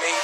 Made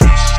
this.